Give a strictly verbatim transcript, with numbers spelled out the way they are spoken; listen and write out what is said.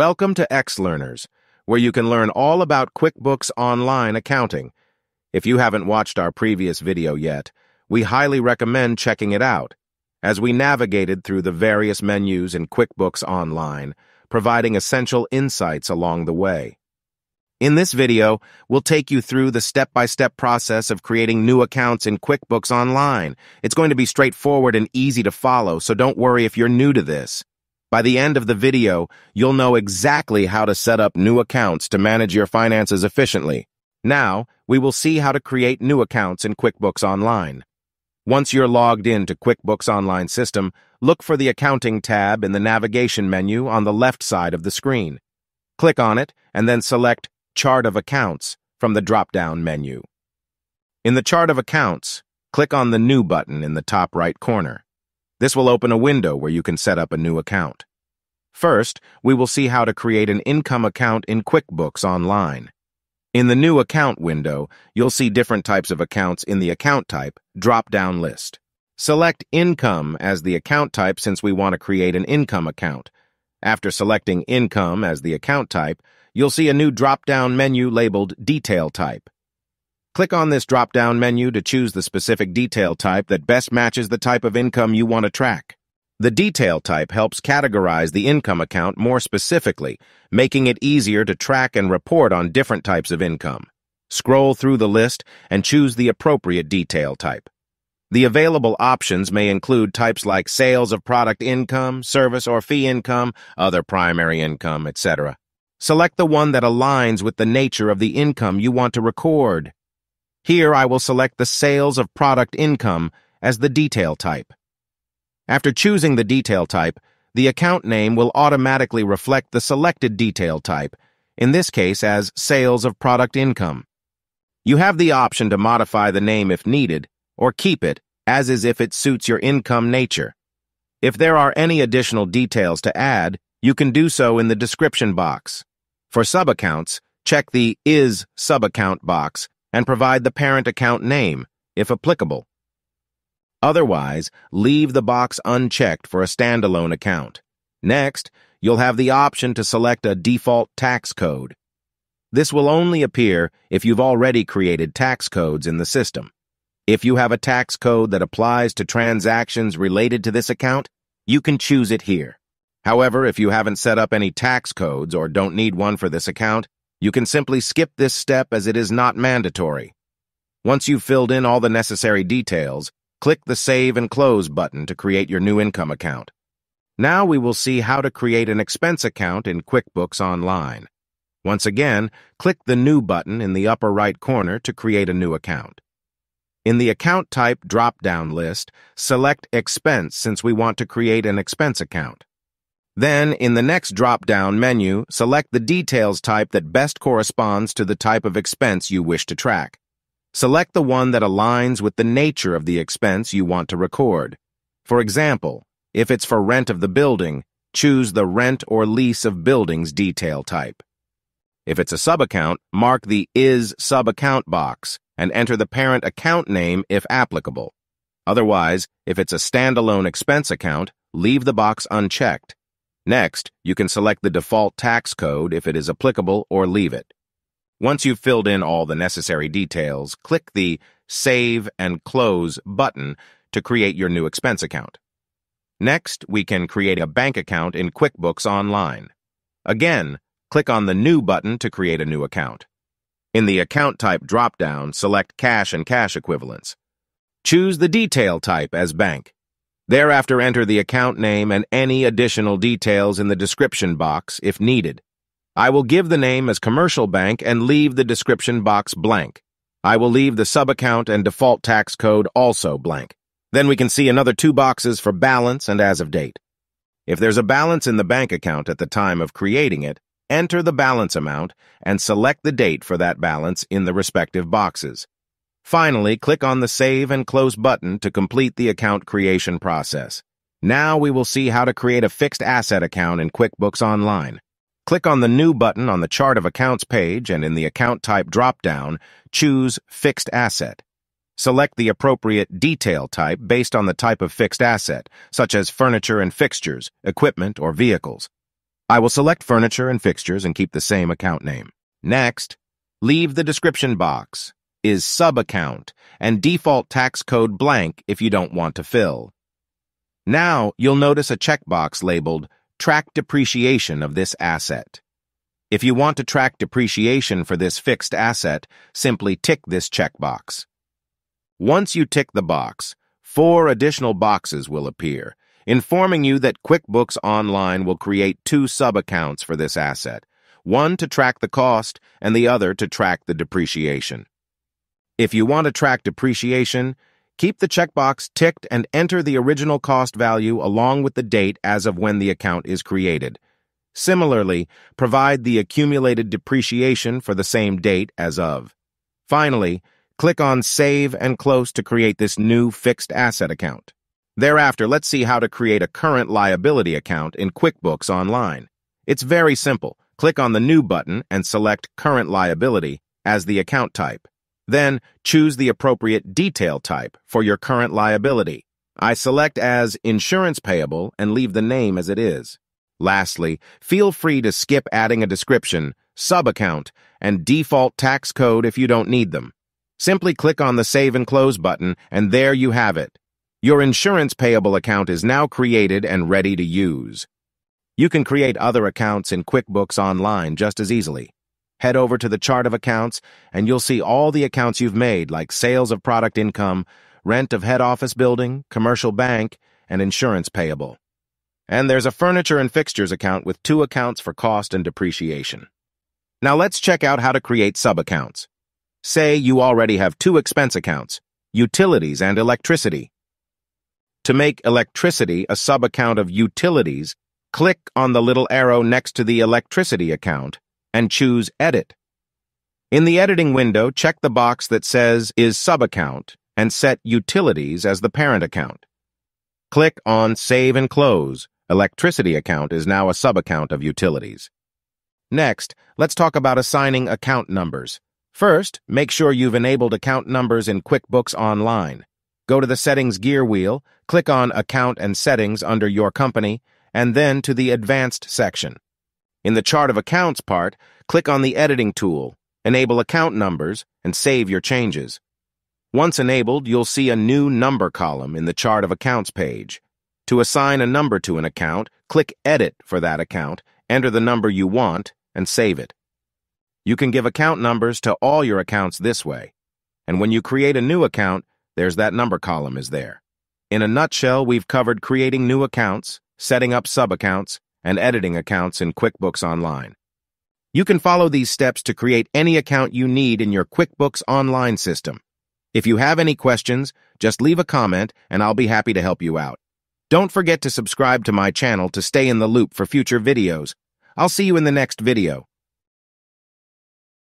Welcome to X-Learners, where you can learn all about QuickBooks Online accounting. If you haven't watched our previous video yet, we highly recommend checking it out, as we navigated through the various menus in QuickBooks Online, providing essential insights along the way. In this video, we'll take you through the step-by-step process of creating new accounts in QuickBooks Online. It's going to be straightforward and easy to follow, so don't worry if you're new to this. By the end of the video, you'll know exactly how to set up new accounts to manage your finances efficiently. Now, we will see how to create new accounts in QuickBooks Online. Once you're logged in to QuickBooks Online system, look for the Accounting tab in the navigation menu on the left side of the screen. Click on it and then select Chart of Accounts from the drop-down menu. In the Chart of Accounts, click on the New button in the top right corner. This will open a window where you can set up a new account. First, we will see how to create an income account in QuickBooks Online. In the New Account window, you'll see different types of accounts in the Account Type drop-down list. Select Income as the account type since we want to create an income account. After selecting Income as the account type, you'll see a new drop-down menu labeled Detail Type. Click on this drop-down menu to choose the specific detail type that best matches the type of income you want to track. The detail type helps categorize the income account more specifically, making it easier to track and report on different types of income. Scroll through the list and choose the appropriate detail type. The available options may include types like sales of product income, service or fee income, other primary income, et cetera. Select the one that aligns with the nature of the income you want to record. Here I will select the sales of product income as the detail type. After choosing the detail type, the account name will automatically reflect the selected detail type, in this case as sales of product income. You have the option to modify the name if needed, or keep it as is if it suits your income nature. If there are any additional details to add, you can do so in the description box. For subaccounts, check the Is Subaccount box and provide the parent account name, if applicable. Otherwise, leave the box unchecked for a standalone account. Next, you'll have the option to select a default tax code. This will only appear if you've already created tax codes in the system. If you have a tax code that applies to transactions related to this account, you can choose it here. However, if you haven't set up any tax codes or don't need one for this account, you can simply skip this step as it is not mandatory. Once you've filled in all the necessary details, click the Save and Close button to create your new income account. Now we will see how to create an expense account in QuickBooks Online. Once again, click the New button in the upper right corner to create a new account. In the Account Type drop-down list, select Expense since we want to create an expense account. Then, in the next drop-down menu, select the details type that best corresponds to the type of expense you wish to track. Select the one that aligns with the nature of the expense you want to record. For example, if it's for rent of the building, choose the Rent or Lease of Buildings detail type. If it's a subaccount, mark the Is Subaccount box and enter the parent account name if applicable. Otherwise, if it's a standalone expense account, leave the box unchecked. Next, you can select the default tax code if it is applicable or leave it. Once you've filled in all the necessary details, click the Save and Close button to create your new expense account. Next, we can create a bank account in QuickBooks Online. Again, click on the New button to create a new account. In the Account Type drop-down, select Cash and Cash Equivalents. Choose the detail type as Bank. Thereafter, enter the account name and any additional details in the description box if needed. I will give the name as Commercial Bank and leave the description box blank. I will leave the subaccount and default tax code also blank. Then we can see another two boxes for balance and as of date. If there's a balance in the bank account at the time of creating it, enter the balance amount and select the date for that balance in the respective boxes. Finally, click on the Save and Close button to complete the account creation process. Now we will see how to create a fixed asset account in QuickBooks Online. Click on the New button on the Chart of Accounts page and in the Account Type drop-down, choose Fixed Asset. Select the appropriate detail type based on the type of fixed asset, such as furniture and fixtures, equipment, or vehicles. I will select furniture and fixtures and keep the same account name. Next, leave the description box, is sub-account, and default tax code blank if you don't want to fill. Now you'll notice a checkbox labeled Track Depreciation of this asset. If you want to track depreciation for this fixed asset, simply tick this checkbox. Once you tick the box, four additional boxes will appear, informing you that QuickBooks Online will create two sub-accounts for this asset, one to track the cost and the other to track the depreciation. If you want to track depreciation, keep the checkbox ticked and enter the original cost value along with the date as of when the account is created. Similarly, provide the accumulated depreciation for the same date as of. Finally, click on Save and Close to create this new fixed asset account. Thereafter, let's see how to create a current liability account in QuickBooks Online. It's very simple. Click on the New button and select Current Liability as the account type. Then, choose the appropriate detail type for your current liability. I select as Insurance Payable and leave the name as it is. Lastly, feel free to skip adding a description, sub-account, and default tax code if you don't need them. Simply click on the Save and Close button, and there you have it. Your insurance payable account is now created and ready to use. You can create other accounts in QuickBooks Online just as easily. Head over to the chart of accounts and you'll see all the accounts you've made, like sales of product income, rent of head office building, commercial bank, and insurance payable. And there's a furniture and fixtures account with two accounts for cost and depreciation. Now let's check out how to create sub-accounts. Say you already have two expense accounts, utilities and electricity. To make electricity a sub-account of utilities, click on the little arrow next to the electricity account and choose Edit. In the editing window, check the box that says Is Sub-Account and set Utilities as the parent account. Click on Save and Close. Electricity account is now a sub-account of utilities. Next, let's talk about assigning account numbers. First, make sure you've enabled account numbers in QuickBooks Online. Go to the Settings gear wheel, click on Account and Settings under Your Company, and then to the Advanced section. In the Chart of Accounts part, click on the Editing tool, enable Account Numbers, and save your changes. Once enabled, you'll see a new number column in the Chart of Accounts page. To assign a number to an account, click Edit for that account, enter the number you want, and save it. You can give account numbers to all your accounts this way. And when you create a new account, there's that number column is there. In a nutshell, we've covered creating new accounts, setting up sub-accounts, and editing accounts in QuickBooks Online. You can follow these steps to create any account you need in your QuickBooks Online system. If you have any questions, just leave a comment and I'll be happy to help you out. Don't forget to subscribe to my channel to stay in the loop for future videos. I'll see you in the next video.